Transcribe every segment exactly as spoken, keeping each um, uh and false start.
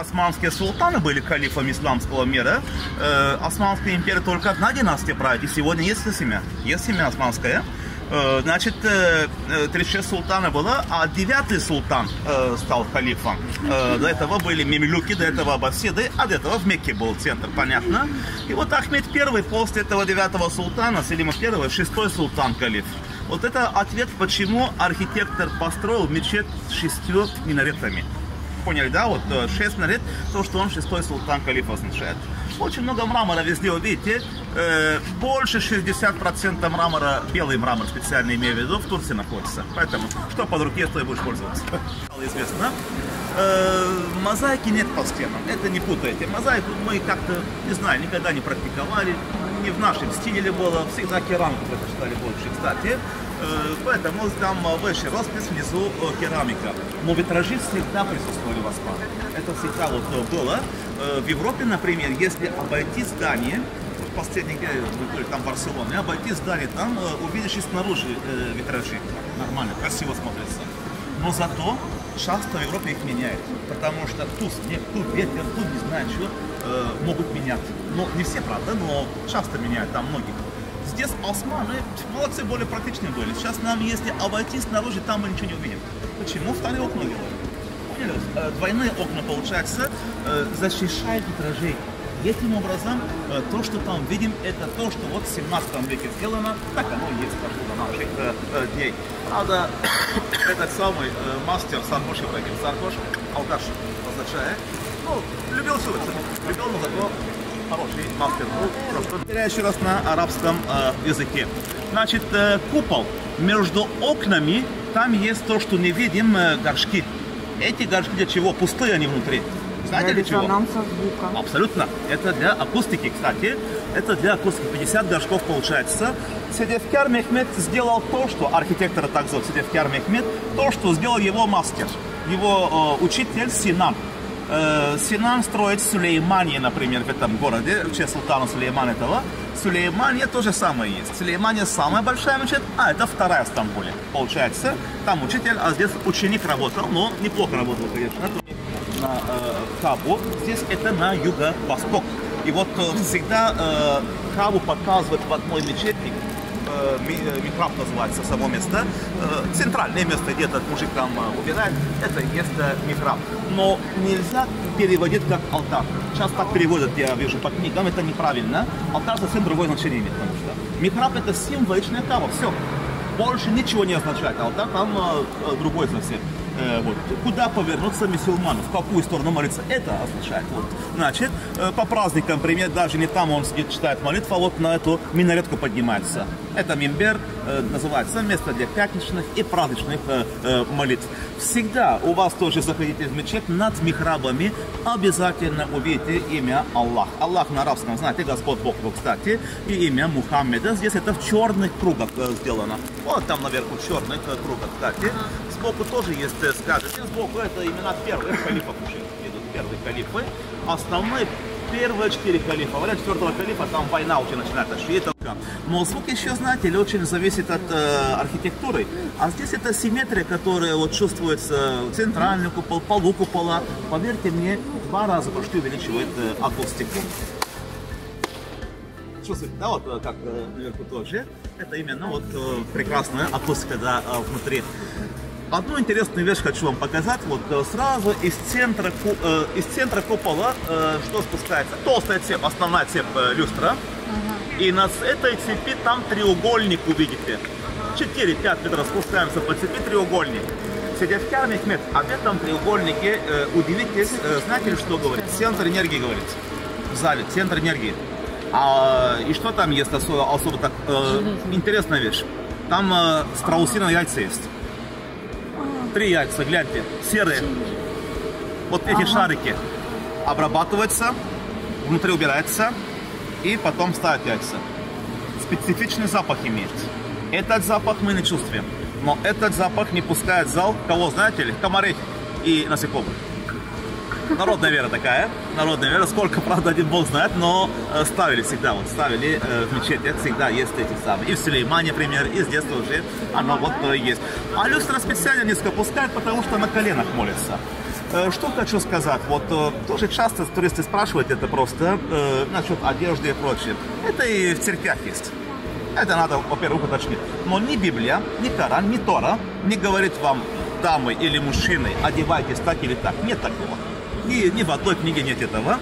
Османские султаны были калифами исламского мира. Э, Османская империя только одна династия правит. И сегодня есть семья. Есть семья османская. Э, значит, э, тридцать шесть султанов было, а девятый султан э, стал халифом. Э, до этого были мемлюки, до этого аббасиды, а до этого в Мекке был центр, понятно. И вот Ахмед Первый после этого девятого султана, Селим Первый, шестой султан калиф. Вот это ответ, почему архитектор построил мечеть с шестью минаретами. Поняли, да, вот шесть минарет, то, что он шестой султан калифа означает. Очень много мрамора везде, вы видите, э, больше шестидесяти процентов мрамора, белый мрамор специально имею в виду, в Турции находится. Поэтому, что под руке, то и будешь пользоваться. Известно. Э, мозаики нет по стенам, это не путайте. Мозаику мы как-то, не знаю, никогда не практиковали, не в нашем стиле было, всегда керамику предпочитали больше, кстати. Поэтому там выше роспись, внизу керамика. Но витражи всегда присутствовали в Османе. Это всегда вот было. В Европе, например, если обойти здание, последний мы были там в Барселоне, обойти здание, там увидишь и снаружи витражи. Нормально, красиво смотрится. Но зато часто в Европе их меняют. Потому что тут снег, тут ветер, тут не знаю чего, могут менять. Ну, не все, правда, но часто меняют там многих. Здесь османы, молодцы, более практичные были. Сейчас нам, если обойти снаружи, там мы ничего не увидим. Почему? Вторые окна делают. Поняли? Двойные окна, получается, защищают витражей. Этим образом, то, что там видим, это то, что вот в семнадцатом веке сделано, так оно и есть до наших дней. Правда, этот самый мастер Саргош Ибрагим, Саргош, алкаш означает, ну, любил все это, любил, но зато хороший мастер. Повторяю еще раз на арабском э, языке. Значит, э, купол. Между окнами там есть то, что не видим, э, горшки. Эти горшки для чего? Пустые они внутри. Знаете, для, для чего? Звука. Абсолютно. Это для акустики, кстати. Это для акустики. пятьдесят горшков получается. Седевкер Мехмед сделал то, что архитектора так зовут, Седевкер Мехмед, то, что сделал его мастер, его э, учитель Синан. Синан строит Сулеймания, например, в этом городе, в честь султана Сулеймана этого. Сулеймания то же самое есть. Сулеймания самая большая мечеть, а это вторая в Стамбуле. Получается, там учитель, а здесь ученик работал, но неплохо работал, конечно. На э, Кабу, здесь это на юго-восток. И вот э, всегда э, Кабу показывает в одной мечетник, Микраб называется само место, центральное место, где этот мужик там убирает, это место Микраб. Но нельзя переводить как алтарь. Сейчас так переводят, я вижу по книгам, это неправильно. Алтарь совсем другое значение имеет, потому что Микраб — это символичная кава, все. Больше ничего не означает, алтарь там другой совсем. Вот. Куда повернуться мусульману, в какую сторону молиться, это означает. Вот. Значит, по праздникам, например, даже не там он сидит, читает молитву, а вот на эту минаретку поднимается. Это минбер, называется место для пятничных и праздничных молитв. Всегда у вас тоже заходите в мечеть, над михрабами обязательно увидите имя Аллах. Аллах на арабском, знаете, Господь Бог, кстати, и имя Мухаммеда. Здесь это в черных кругах сделано. Вот там наверху черных кругах, кстати. Сбоку тоже есть, скажем, сбоку это имена первых халифов уже идут, первые халифы. Основные первые четыре халифа. Вариант четвертого халифа, там война уже начинает. Но звук еще, знаете, очень зависит от э, архитектуры. А здесь это симметрия, которая вот чувствуется, центральный купол, полу купола. Поверьте мне, два раза почти увеличивает э, акустику. Да, вот как наверху тоже. Это именно вот э, прекрасная акустика, да, внутри. Одну интересную вещь хочу вам показать. Вот сразу из центра, э, из центра купола э, что спускается? Толстая цепь, основная цепь э, люстра. Ага. И на этой цепи там треугольник увидите. четыре-пять метров спускаемся по цепи, треугольник. Седевкер Мехмед об этом треугольнике, э, удивитесь, э, знаете ли, что говорит? Центр энергии говорит. В зале, центр энергии. А, и что там есть особо, особо так, э, интересная вещь? Там э, страусиные яйца есть. Три яйца, гляньте, серые. Вот эти, ага, шарики обрабатываются, внутри убираются и потом ставят яйца. Специфичный запах имеет. Этот запах мы не чувствуем, но этот запах не пускает в зал, кого знаете ли, комары и насекомых. Народная вера такая, народная вера, сколько, правда, один бог знает, но ставили всегда, вот ставили э, в мечети, всегда есть эти самые. И в Сулеймане, например, и здесь тоже оно вот э, есть. А люстра специально низко пускает, потому что на коленах молится. Что хочу сказать, вот тоже часто туристы спрашивают это просто э, насчет одежды и прочее. Это и в церквях есть. Это надо, во-первых, уточнить. Но ни Библия, ни Коран, ни Тора не говорит вам, дамы или мужчины, одевайтесь так или так. Нет такого. Ни, ни в одной книге нет этого.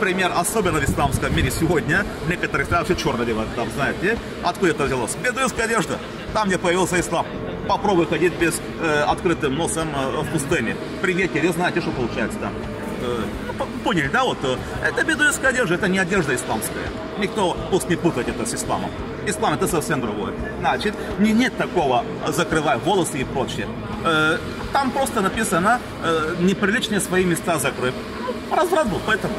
Пример, особенно в исламском мире сегодня, некоторые страны вообще черно одевают, там, знаете, откуда это взялось? Бедуинская одежда, там, где появился ислам. Попробуй ходить без э, открытым носом э, в пустыне. При ветере, знаете, что получается там. Э, ну, поняли, да, вот, э, это бедуинская одежда, это не одежда исламская. Никто, пусть не путает это с исламом. Ислам это совсем другое. Значит, не, нет такого, закрывай волосы и прочее. Э, там просто написано, э, неприличные свои места закрыв. Разврат был, поэтому,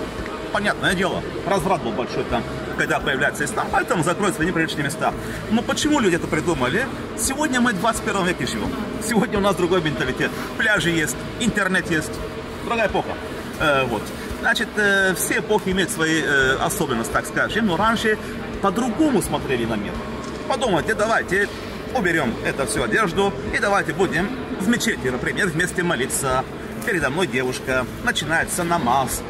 понятное дело, разврат был большой там, когда появляется ислам, поэтому закроют свои неприличные места. Но почему люди это придумали? Сегодня мы в двадцать первом веке живем. Сегодня у нас другой менталитет. Пляжи есть, интернет есть. Другая эпоха. Э, вот. Значит, э, все эпохи имеют свои э, особенности, так скажем. Но раньше по-другому смотрели на мир. Подумайте, давайте уберем эту всю одежду и давайте будем в мечети, например, вместе молиться. Передо мной девушка. Начинается намаз.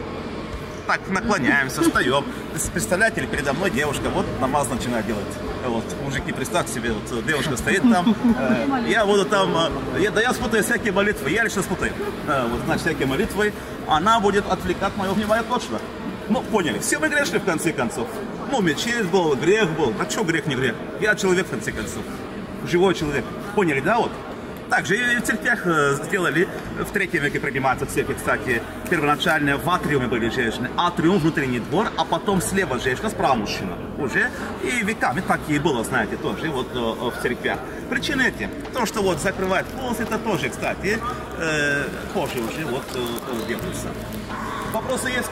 Так наклоняемся, встаем. Представляете ли, передо мной девушка, вот намаз начинает делать. Вот, мужики, представьте себе, вот девушка стоит там, э, я буду там, э, я, да я спутаю всякие молитвы, я лично спутаю. Э, вот, значит, всякие молитвы, она будет отвлекать мое внимание точно. Ну, поняли, все мы грешили в конце концов. Ну, мечеть был, грех был, а что грех не грех? Я человек в конце концов, живой человек. Поняли, да, вот? Также и в церквях сделали, в третьем веке принимаются церкви, кстати, первоначально в атриуме были женщины, атриум, внутренний двор, а потом слева женщина, справа мужчина уже, и веками так и было, знаете, тоже вот в церквях. Причина эти, то, что вот закрывает волосы, это тоже, кстати, э, позже уже вот э, делается. Вопросы есть?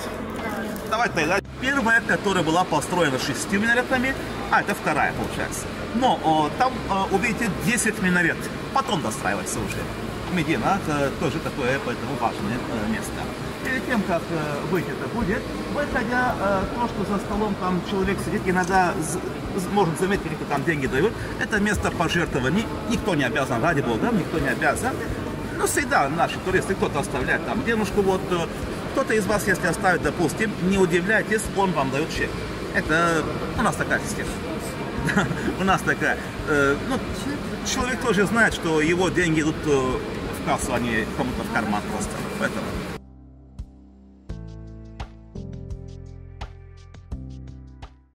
Давай тогда. Первая, которая была построена шестью минаретами, а это вторая получается. Но о, там, о, увидите, десять минарет. Потом достраивается уже. Медина э, тоже такое, поэтому важное э, место. Перед тем, как э, выйти это будет, выходя, э, то, что за столом там человек сидит, иногда может заметить, кто там деньги дают, это место пожертвований. Никто не обязан, ради бога, никто не обязан. Но всегда наши туристы, кто-то оставляет там денежку, вот кто-то из вас, если оставит, допустим, не удивляйтесь, он вам дает чек. Это у нас такая система. У нас такая. Э, ну, человек тоже знает, что его деньги идут э, в кассу, а не кому-то в карман просто. Поэтому.